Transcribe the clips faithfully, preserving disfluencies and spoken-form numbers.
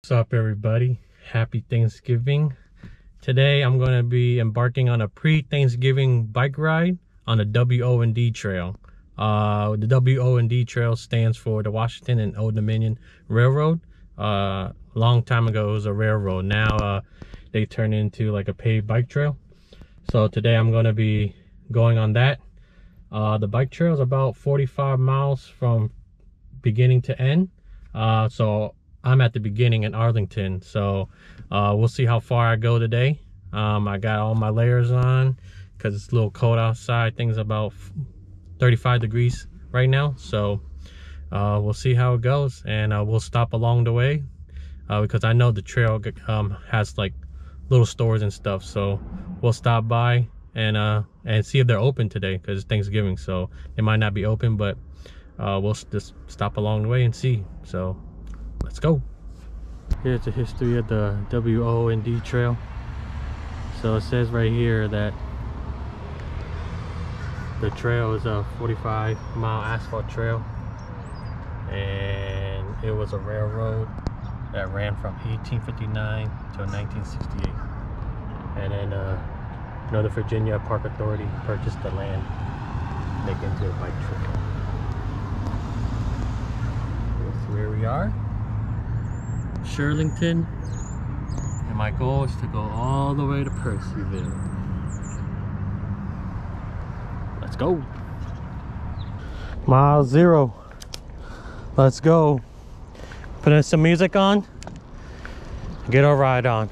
What's up, everybody? Happy Thanksgiving. Today I'm going to be embarking on a pre-Thanksgiving bike ride on the W O and D trail. Uh, the W O and D trail stands for the Washington and Old Dominion Railroad. Uh, long time ago it was a railroad. Now uh, they turned into like a paved bike trail. So today I'm going to be going on that. Uh, the bike trail is about forty-five miles from beginning to end. Uh, so I'm at the beginning in Arlington, so uh, we'll see how far I go today. Um, I got all my layers on because it's a little cold outside. Things about thirty-five degrees right now, so uh, we'll see how it goes, and uh, we'll stop along the way uh, because I know the trail um, has like little stores and stuff, so we'll stop by and uh, and see if they're open today because it's Thanksgiving, so they might not be open, but uh, we'll just stop along the way and see. So let's go. Here's the history of the W O and D trail. So it says right here that the trail is a forty-five mile asphalt trail, and it was a railroad that ran from eighteen fifty-nine to nineteen sixty-eight, and then uh, Northern Virginia Park Authority purchased the land, making it into a bike trail. That's where we are. Shirlington, and my goal is to go all the way to Purcellville. Let's go. Mile zero. Let's go. Putting some music on. Get our ride on.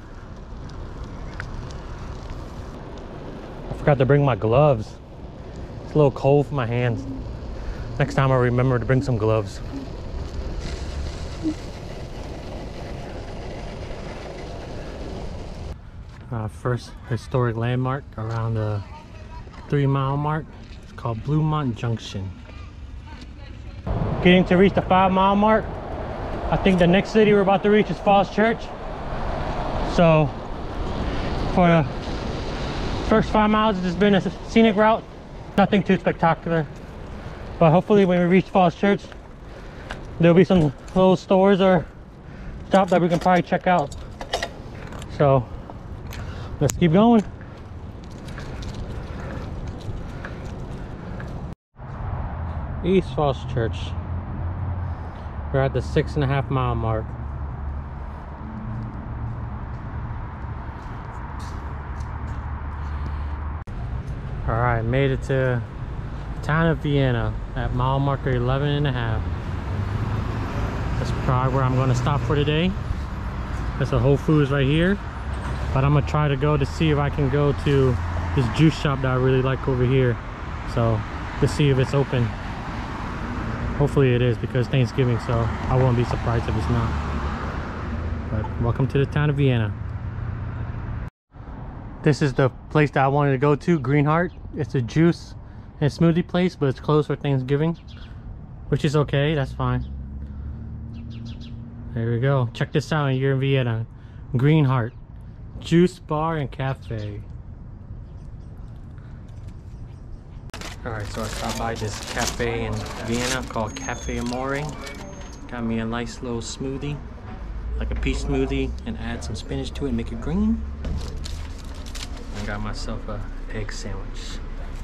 I forgot to bring my gloves. It's a little cold for my hands. Next time I remember to bring some gloves. Uh, first historic landmark around the three mile mark. It's called Bluemont Junction. Getting to reach the five mile mark. I think the next city we're about to reach is Falls Church. So for the first five miles, it's just been a scenic route. Nothing too spectacular. But hopefully when we reach Falls Church, there'll be some little stores or shops that we can probably check out. So let's keep going. East Falls Church. We're at the six and a half mile mark. All right, made it to the town of Vienna at mile marker eleven and a half. That's probably where I'm going to stop for today. There's a Whole Foods right here. But I'm gonna try to go to see if I can go to this juice shop that I really like over here. So to see if it's open. Hopefully it is because Thanksgiving, so I won't be surprised if it's not. But welcome to the town of Vienna. This is the place that I wanted to go to, Green Heart. It's a juice and smoothie place, but it's closed for Thanksgiving, which is okay, that's fine. There we go. Check this out and you're in Vienna. Green Heart. Juice bar and cafe. Alright, so I stopped by this cafe in Vienna called Cafe Amore. Got me a nice little smoothie, like a peach smoothie, and add some spinach to it and make it green. I got myself a egg sandwich.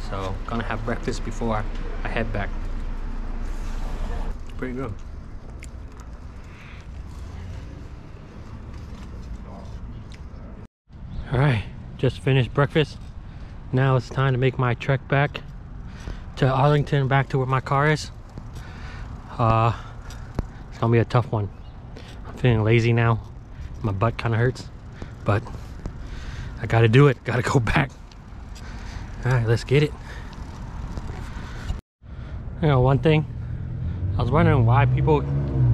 So gonna have breakfast before I, I head back. Pretty good. All right, just finished breakfast. Now it's time to make my trek back to Arlington, back to where my car is. Uh, it's gonna be a tough one. I'm feeling lazy now. My butt kind of hurts, but I gotta do it. Gotta go back. All right, let's get it. You know, one thing, I was wondering why people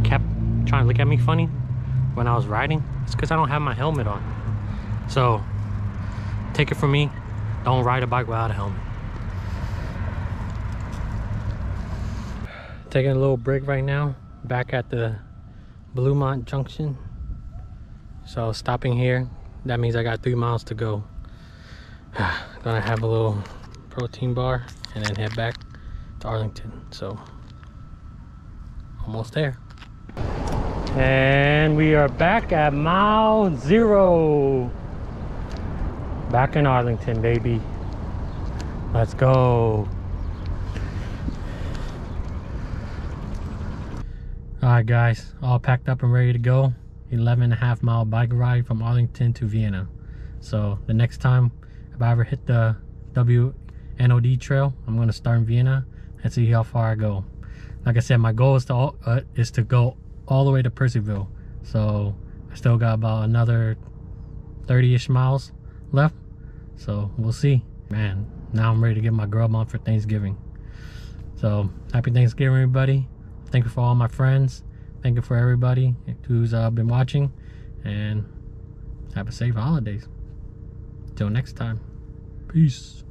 kept trying to look at me funny when I was riding. It's because I don't have my helmet on. So, take it from me, don't ride a bike without a helmet. Taking a little break right now, back at the Bluemont Junction. So, stopping here, that means I got three miles to go. Gonna have a little protein bar and then head back to Arlington. So, almost there. And we are back at mile zero. Back in Arlington, baby. Let's go. Alright guys, all packed up and ready to go. eleven and a half mile bike ride from Arlington to Vienna. So the next time if I ever hit the W and O D trail, I'm going to start in Vienna and see how far I go. Like I said, my goal is to all, uh, is to go all the way to Purcellville. So I still got about another thirty-ish miles left. So we'll see. Man, now I'm ready to get my grub on for Thanksgiving. So happy Thanksgiving, everybody. Thank you for all my friends. Thank you for everybody who's uh, been watching. And have a safe holidays. Till next time. Peace.